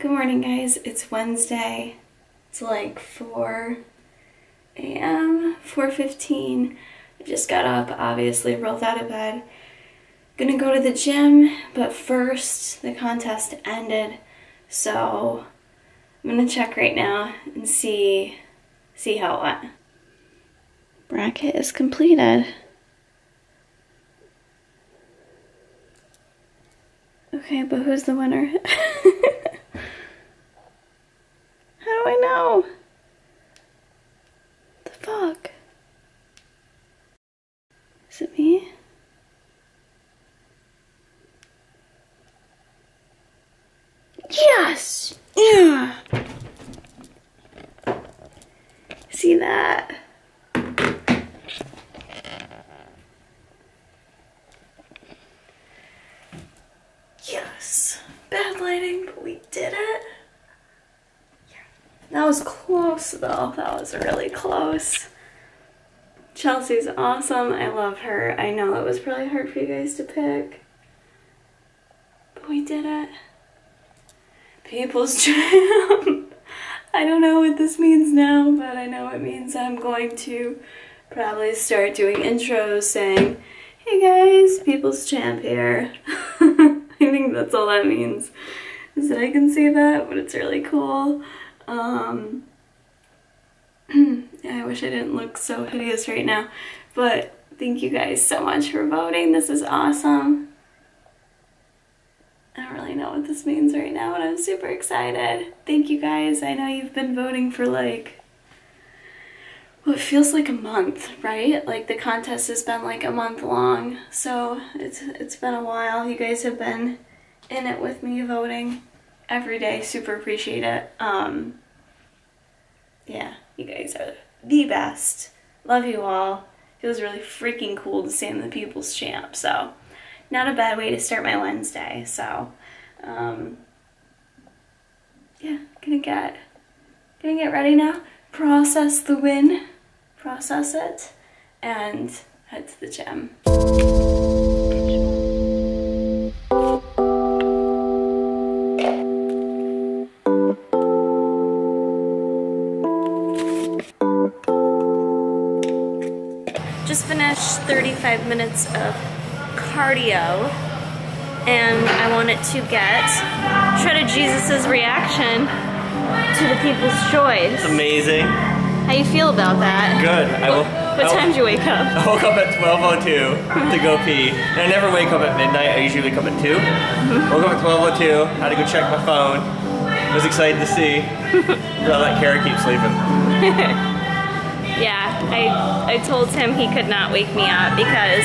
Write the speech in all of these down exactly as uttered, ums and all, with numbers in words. Good morning, guys. It's Wednesday. It's like four a m, four fifteen. I just got up, obviously rolled out of bed. Gonna go to the gym, but first the contest ended, so I'm gonna check right now and see see how it went. Bracket is completed. Okay, but who's the winner? How do I know? The fuck? Is it me? Yes! Yeah! See that? Yes! Bad lighting, but we did it. That was close though, that was really close. Chelsea's awesome, I love her. I know it was probably hard for you guys to pick, but we did it. People's Champ. I don't know what this means now, but I know it means I'm going to probably start doing intros saying, hey guys, People's Champ here. I think that's all that means, is that I can see that, but it's really cool. Um, I wish I didn't look so hideous right now, but thank you guys so much for voting. This is awesome. I don't really know what this means right now, and I'm super excited. Thank you guys. I know you've been voting for like, well, it feels like a month, right? Like the contest has been like a month long, so it's it's been a while. You guys have been in it with me voting every day. Super appreciate it. Um, yeah, you guys are the best. Love you all. It was really freaking cool to stand the People's Champ, so not a bad way to start my Wednesday. So, um, yeah, gonna get, gonna get ready now, process the win, process it, and head to the gym. thirty-five minutes of cardio, and I wanted to get Shredded Jesus's reaction to the People's Choice. It's amazing. How you feel about that? Good. I will. What, what time did you wake up? I woke up at twelve oh two to go pee, and I never wake up at midnight. I usually wake up at two. Mm-hmm. Woke up at twelve oh two, had to go check my phone. I was excited to see how that carrot keeps sleeping. Yeah, I, I told him he could not wake me up, because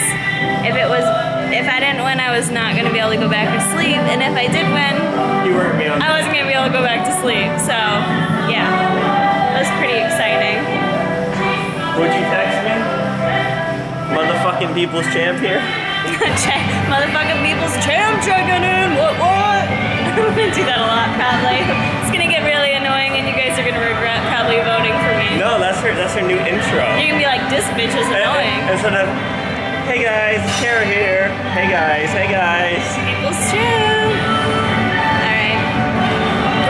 if it was, if I didn't win, I was not going to be able to go back to sleep, and if I did win, you weren't gonna I wasn't going to be able to go back to sleep, so yeah, that was pretty exciting. Would you text me? Motherfucking People's Champ here? Motherfucking People's Champ checking in, what what? I'm going to do that a lot, probably. It's going to get really annoying, and you guys are going to regret probably voting for me. No, that's her, that's her new intro. You're gonna be like, this bitch is annoying. Instead of, hey guys, Tara here. Hey guys, hey guys. People's Champ.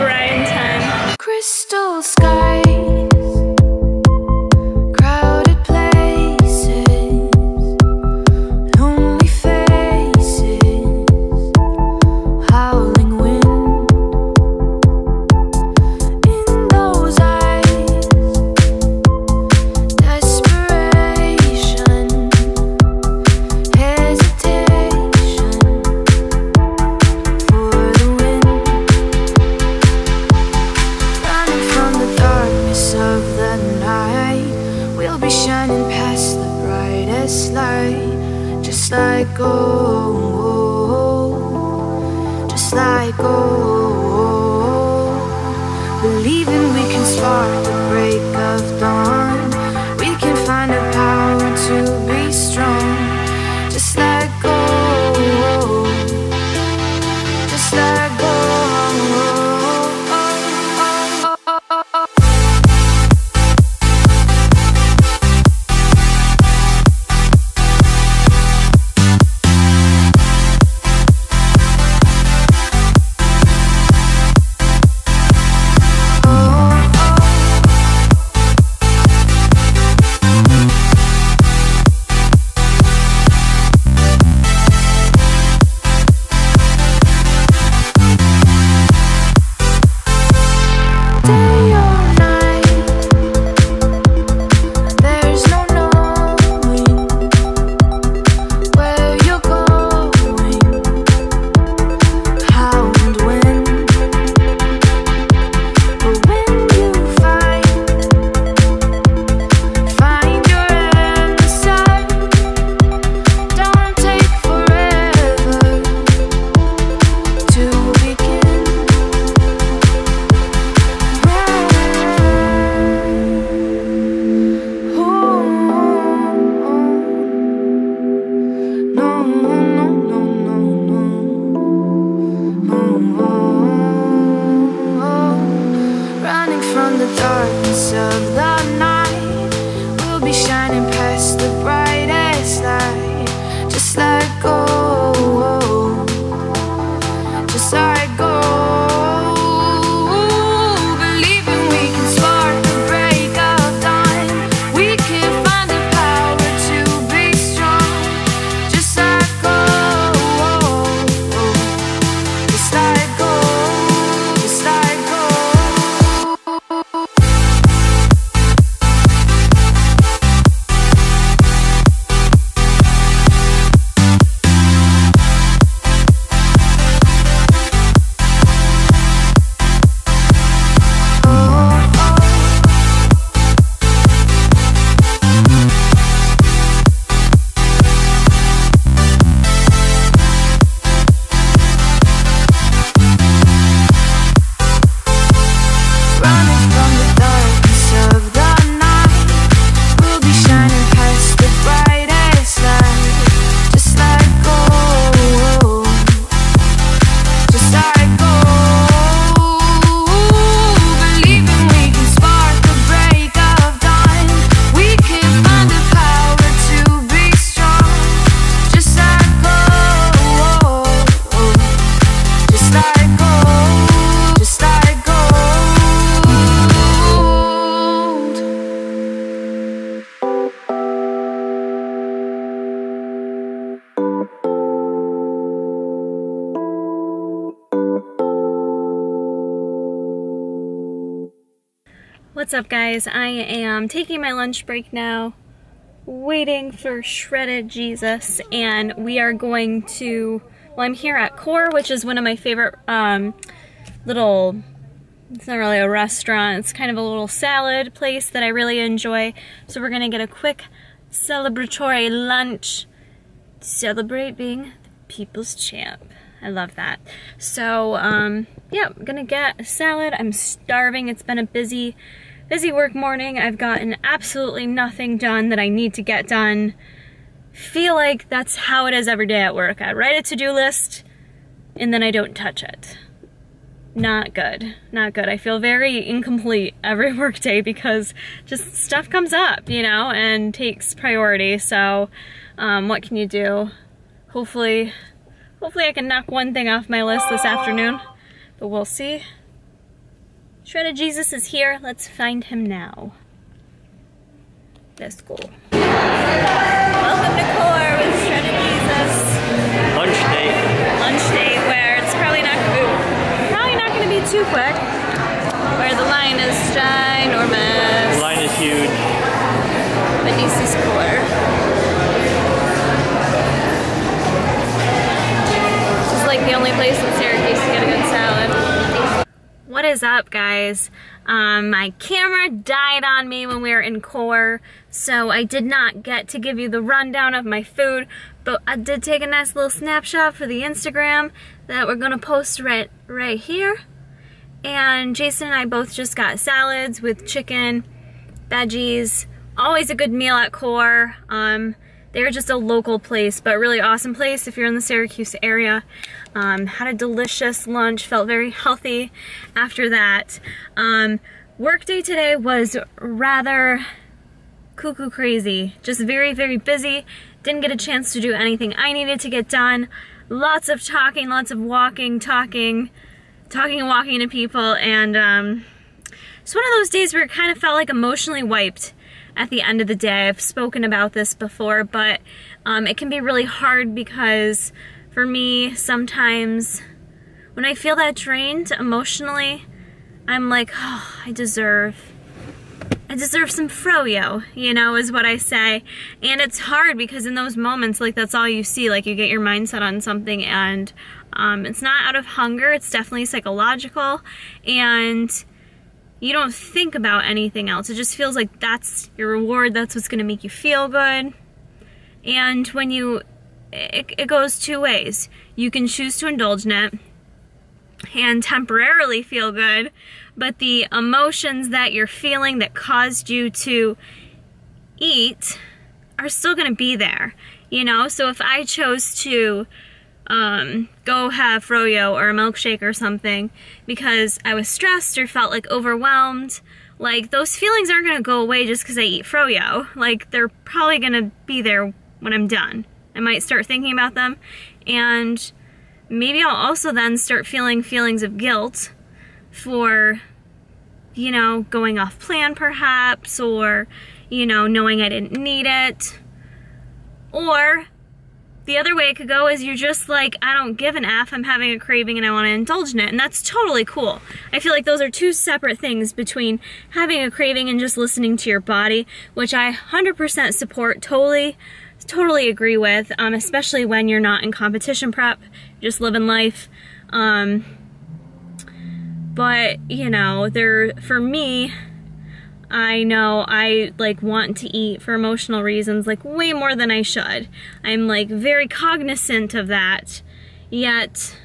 Alright. Grind time. Crystal sky. What's up, guys? I am taking my lunch break now, waiting for Shredded Jesus, and we are going to, well, I'm here at Core, which is one of my favorite um, little, it's not really a restaurant, it's kind of a little salad place that I really enjoy. So we're gonna get a quick celebratory lunch, celebrate being the people's champ. I love that. So, um, yeah, I'm gonna get a salad. I'm starving. It's been a busy, busy work morning. I've gotten absolutely nothing done that I need to get done. Feel like that's how it is every day at work. I write a to-do list and then I don't touch it. Not good, not good. I feel very incomplete every work day because just stuff comes up, you know, and takes priority. So, um, what can you do? Hopefully, Hopefully I can knock one thing off my list this afternoon, but we'll see. Shredded Jesus is here. Let's find him now. Let's go. Welcome to Core with Shredded Jesus. Lunch date. Lunch date where it's probably not probably not going to be too quick. Where the line is ginormous. The line is huge. But this is Core. Like the only place in Syracuse to get a good salad. What is up, guys? Um, my camera died on me when we were in Core, so I did not get to give you the rundown of my food, but I did take a nice little snapshot for the Instagram that we're gonna post right, right here. And Jason and I both just got salads with chicken, veggies. Always a good meal at Core. Um, They're just a local place, but really awesome place if you're in the Syracuse area. Um, had a delicious lunch, felt very healthy after that. Um, work day today was rather cuckoo crazy. Just very, very busy. Didn't get a chance to do anything I needed to get done. Lots of talking, lots of walking, talking, talking and walking to people. And um, it's one of those days where it kind of felt like emotionally wiped. At the end of the day, I've spoken about this before, but um, it can be really hard because for me, sometimes when I feel that drained emotionally, I'm like, oh, I deserve, I deserve some froyo, you know, is what I say. And it's hard because in those moments, like, that's all you see, like, you get your mindset on something, and um, it's not out of hunger, it's definitely psychological, and you don't think about anything else. It just feels like that's your reward. That's what's gonna make you feel good. And when you, it, it goes two ways. You can choose to indulge in it and temporarily feel good, but the emotions that you're feeling that caused you to eat are still gonna be there. you know? So if I chose to um, go have froyo or a milkshake or something because I was stressed or felt like overwhelmed, like those feelings aren't gonna go away just because I eat froyo. Like they're probably gonna be there when I'm done. I might start thinking about them, and maybe I'll also then start feeling feelings of guilt for, you know, going off plan perhaps, or, you know, knowing I didn't need it. Or the other way it could go is you're just like, I don't give an F, I'm having a craving and I want to indulge in it, and that's totally cool. I feel like those are two separate things between having a craving and just listening to your body, which I one hundred percent support, totally, totally agree with, um, especially when you're not in competition prep, just living life. Um, But, you know, there, for me, I know I, like, want to eat for emotional reasons, like, way more than I should. I'm, like, very cognizant of that, yet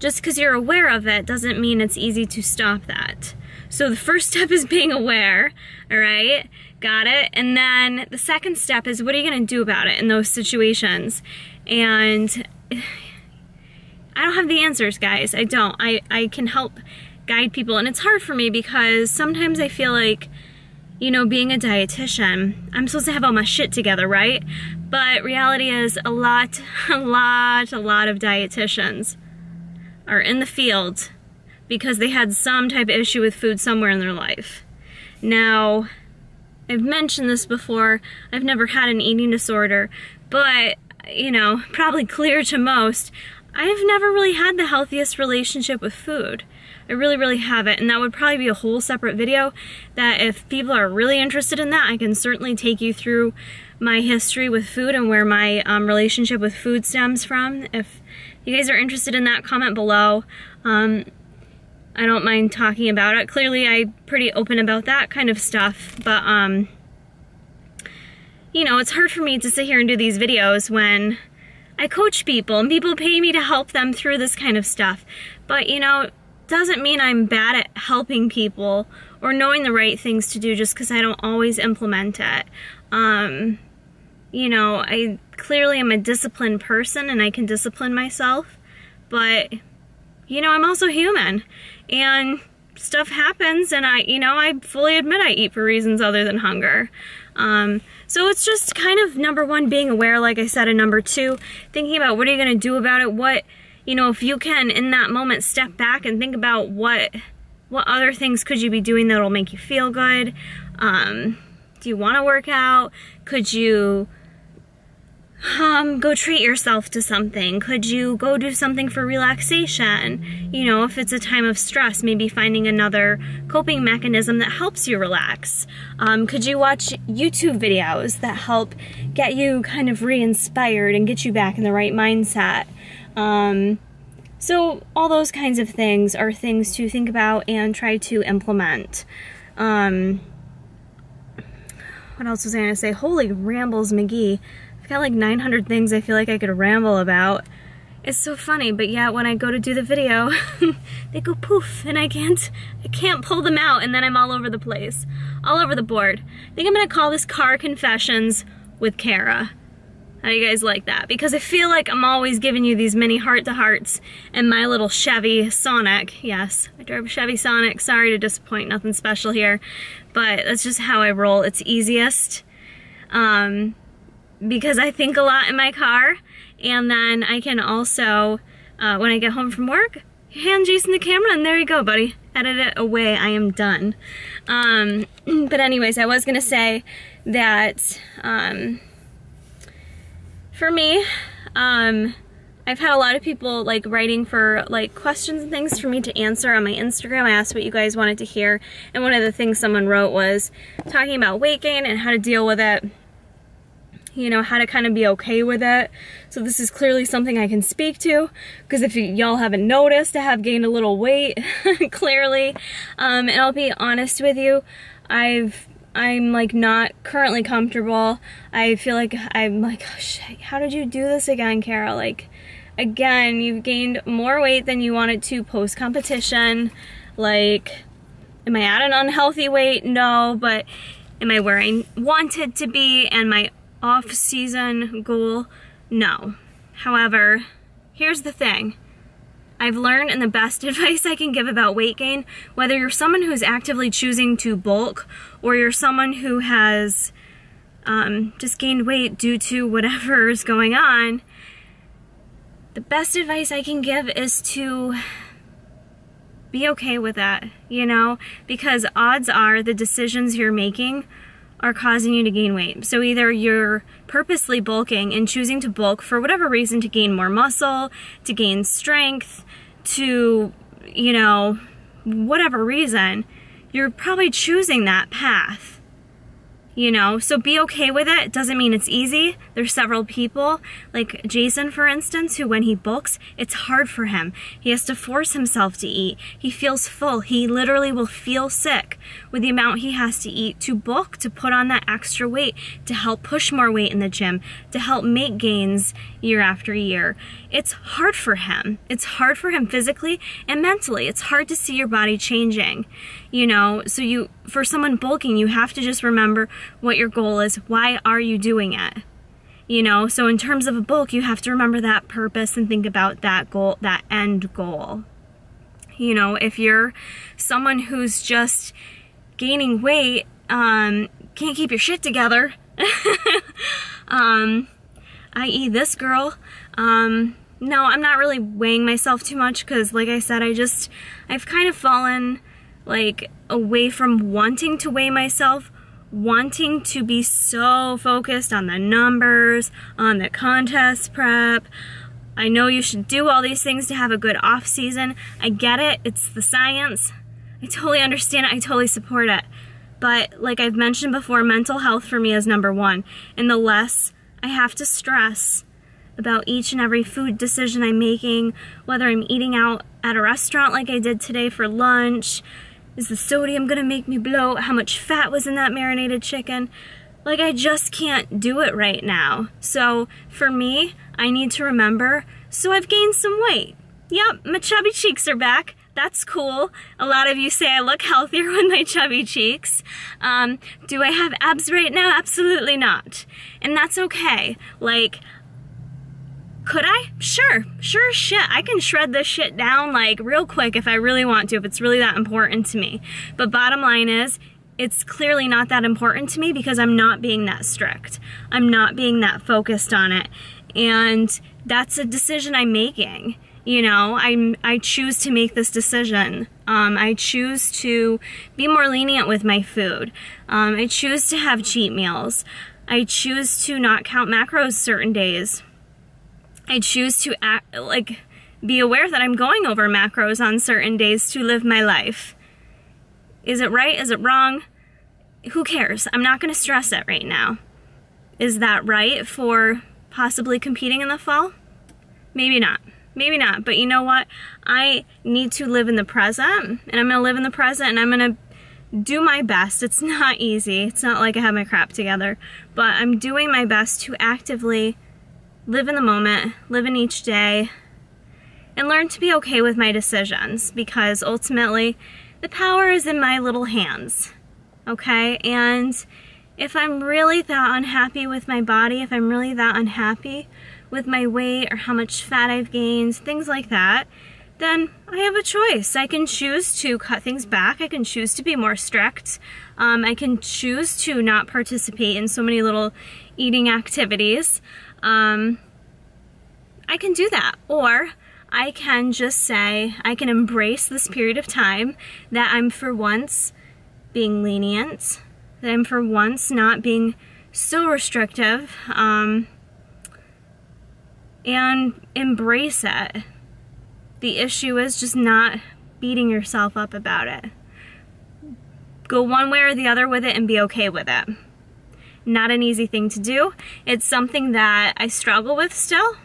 just because you're aware of it doesn't mean it's easy to stop that. So the first step is being aware, all right? Got it? And then the second step is, what are you going to do about it in those situations? And I don't have the answers, guys. I don't. I, I can help guide people, and it's hard for me because sometimes I feel like, you know, being a dietitian, I'm supposed to have all my shit together, right? But reality is a lot, a lot, a lot of dietitians are in the field because they had some type of issue with food somewhere in their life. Now, I've mentioned this before, I've never had an eating disorder, but, you know, probably clear to most, I've never really had the healthiest relationship with food. I really, really haven't, and that would probably be a whole separate video that if people are really interested in that, I can certainly take you through my history with food and where my um, relationship with food stems from. If you guys are interested in that, comment below. Um, I don't mind talking about it. Clearly, I'm pretty open about that kind of stuff, but, um, you know, it's hard for me to sit here and do these videos when I coach people and people pay me to help them through this kind of stuff. But, you know, doesn't mean I'm bad at helping people or knowing the right things to do just because I don't always implement it. Um, you know, I clearly am a disciplined person and I can discipline myself, but, you know, I'm also human and stuff happens, and I, you know, I fully admit I eat for reasons other than hunger. Um, so it's just kind of, number one, being aware, like I said, and number two, thinking about what are you going to do about it, what, you know, if you can, in that moment, step back and think about what, what other things could you be doing that'll make you feel good. Um, do you want to work out? Could you, um, go treat yourself to something? Could you go do something for relaxation? You know, if it's a time of stress, maybe finding another coping mechanism that helps you relax. Um, could you watch YouTube videos that help get you kind of re-inspired and get you back in the right mindset? Um, so all those kinds of things are things to think about and try to implement. Um, what else was I gonna say? Holy rambles, McGee. Got like nine hundred things I feel like I could ramble about. It's so funny, but yeah, when I go to do the video, they go poof, and I can't, I can't pull them out, and then I'm all over the place, all over the board. I think I'm gonna call this Car Confessions with Kara. How do you guys like that? Because I feel like I'm always giving you these mini heart-to-hearts and my little Chevy Sonic. Yes, I drive a Chevy Sonic. Sorry to disappoint, nothing special here, but that's just how I roll. It's easiest. Um, because I think a lot in my car, and then I can also, uh, when I get home from work, hand Jason the camera, and there you go, buddy. Edit it away, I am done. Um, but anyways, I was gonna say that, um, for me, um, I've had a lot of people like writing for like questions and things for me to answer on my Instagram. I asked what you guys wanted to hear, and one of the things someone wrote was talking about weight gain and how to deal with it, you know, how to kind of be okay with it. So this is clearly something I can speak to, because if y'all haven't noticed, I have gained a little weight, clearly. Um, and I'll be honest with you, I've, I'm like not currently comfortable. I feel like I'm like, oh shit, how did you do this again, Kara? Like, again, you've gained more weight than you wanted to post-competition. Like, am I at an unhealthy weight? No, but am I where I wanted to be? And my off-season goal? No. However, here's the thing. I've learned, and the best advice I can give about weight gain, whether you're someone who's actively choosing to bulk or you're someone who has um, just gained weight due to whatever is going on, the best advice I can give is to be okay with that, you know, because odds are the decisions you're making are causing you to gain weight. So either you're purposely bulking and choosing to bulk for whatever reason, to gain more muscle, to gain strength, to, you know, whatever reason, you're probably choosing that path, you know? So be okay with it. Doesn't mean it's easy. There's several people, like Jason, for instance, who when he bulks, it's hard for him. He has to force himself to eat. He feels full. He literally will feel sick with the amount he has to eat to bulk, to put on that extra weight, to help push more weight in the gym, to help make gains year after year. It's hard for him. It's hard for him physically and mentally. It's hard to see your body changing, you know? So you, for someone bulking, you have to just remember what your goal is. Why are you doing it? You know, so in terms of a bulk, you have to remember that purpose and think about that goal, that end goal. You know, if you're someone who's just gaining weight, um, can't keep your shit together, um, that is this girl, um, no, I'm not really weighing myself too much because, like I said, I just, I've kind of fallen, like, away from wanting to weigh myself, wanting to be so focused on the numbers, on the contest prep. I know you should do all these things to have a good off season. I get it, it's the science. I totally understand it, I totally support it. But like I've mentioned before, mental health for me is number one. And the less I have to stress about each and every food decision I'm making, whether I'm eating out at a restaurant like I did today for lunch, is the sodium gonna make me bloat? How much fat was in that marinated chicken? Like, I just can't do it right now. So for me, I need to remember, so I've gained some weight. Yep, my chubby cheeks are back. That's cool. A lot of you say I look healthier with my chubby cheeks. Um, do I have abs right now? Absolutely not. And that's okay. Like, could I? Sure. Sure as shit. I can shred this shit down like real quick if I really want to, if it's really that important to me. But bottom line is, it's clearly not that important to me because I'm not being that strict. I'm not being that focused on it. And that's a decision I'm making. You know, I'm, I choose to make this decision. Um, I choose to be more lenient with my food. Um, I choose to have cheat meals. I choose to not count macros certain days. I choose to act, like, be aware that I'm going over macros on certain days to live my life. Is it right? Is it wrong? Who cares? I'm not going to stress it right now. Is that right for possibly competing in the fall? Maybe not. Maybe not. But you know what? I need to live in the present, and I'm going to live in the present, and I'm going to do my best. It's not easy. It's not like I have my crap together, but I'm doing my best to actively live in the moment, live in each day, and learn to be okay with my decisions, because ultimately the power is in my little hands, okay? And if I'm really that unhappy with my body, if I'm really that unhappy with my weight or how much fat I've gained, things like that, then I have a choice. I can choose to cut things back. I can choose to be more strict. Um, I can choose to not participate in so many little eating activities. Um, I can do that, or I can just say, I can embrace this period of time that I'm for once being lenient, that I'm for once not being so restrictive, um, and embrace it. The issue is just not beating yourself up about it. Go one way or the other with it and be okay with it. Not an easy thing to do. It's something that I struggle with still.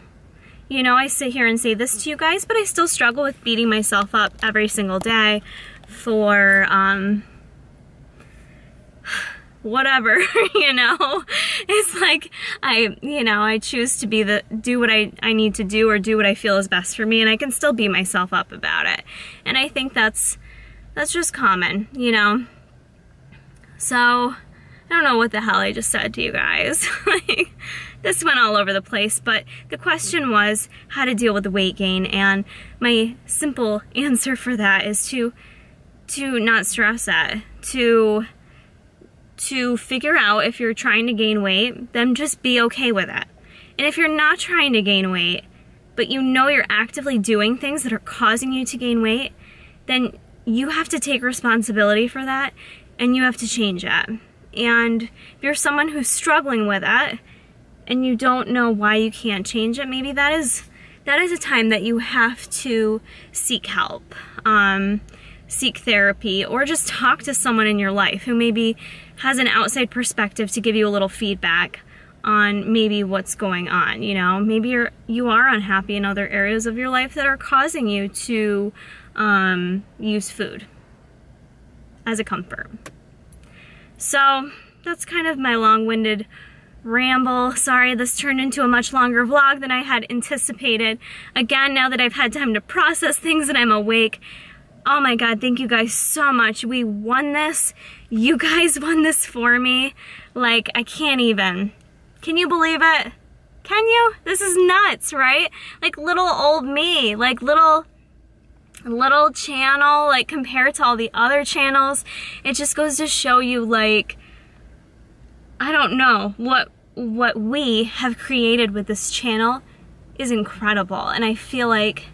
You know, I sit here and say this to you guys, but I still struggle with beating myself up every single day for um, whatever, you know? It's like I, you know, I choose to be the, do what I, I need to do or do what I feel is best for me, and I can still beat myself up about it. And I think that's, that's just common, you know? So I don't know what the hell I just said to you guys. Like, this went all over the place, but the question was how to deal with the weight gain, and my simple answer for that is to to not stress that, to to figure out if you're trying to gain weight, then just be okay with it. And if you're not trying to gain weight, but you know you're actively doing things that are causing you to gain weight, then you have to take responsibility for that, and you have to change that. And if you're someone who's struggling with that, and you don't know why you can't change it, maybe that is that is a time that you have to seek help, um, seek therapy, or just talk to someone in your life who maybe has an outside perspective to give you a little feedback on maybe what's going on. You know, maybe you're you are unhappy in other areas of your life that are causing you to um, use food as a comfort. So that's kind of my long-winded ramble. Sorry, this turned into a much longer vlog than I had anticipated. Again, now that I've had time to process things and I'm awake, oh my God, thank you guys so much. We won this. You guys won this for me. Like, I can't even. Can you believe it? Can you? This is nuts, right? Like little old me, like little, little channel, like compared to all the other channels, it just goes to show you, like, I don't know, what, what we have created with this channel is incredible. And I feel like,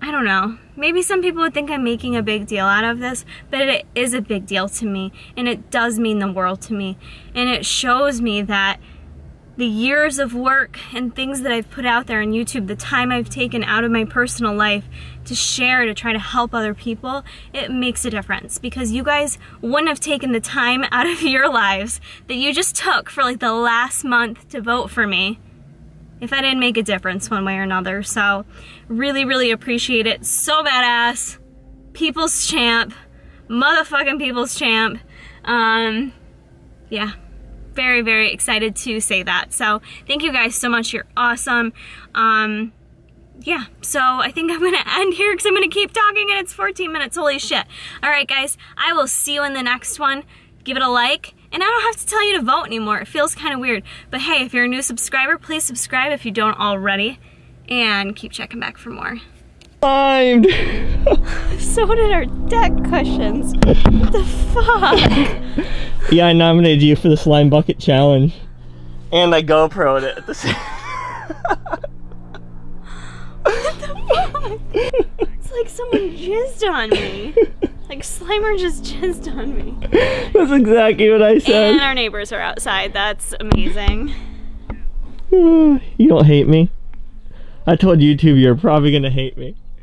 I don't know, maybe some people would think I'm making a big deal out of this, but it is a big deal to me, and it does mean the world to me. And it shows me that the years of work and things that I've put out there on YouTube, the time I've taken out of my personal life to share, to try to help other people, it makes a difference, because you guys wouldn't have taken the time out of your lives that you just took for like the last month to vote for me if I didn't make a difference one way or another. So really, really appreciate it. So badass. People's champ. Motherfucking people's champ. Um, yeah. Very, very excited to say that. So thank you guys so much. You're awesome. Um, yeah, so I think I'm going to end here because I'm going to keep talking and it's fourteen minutes. Holy shit. All right, guys, I will see you in the next one. Give it a like. And I don't have to tell you to vote anymore. It feels kind of weird. But hey, if you're a new subscriber, please subscribe if you don't already. And keep checking back for more. Climbed. So did our deck cushions. What the fuck? Yeah, I nominated you for the slime bucket challenge. And I GoPro'd it at the same What the fuck? It's like someone jizzed on me. Like Slimer just jizzed on me. That's exactly what I said. And our neighbors are outside. That's amazing. You don't hate me? I told YouTube you're probably gonna hate me.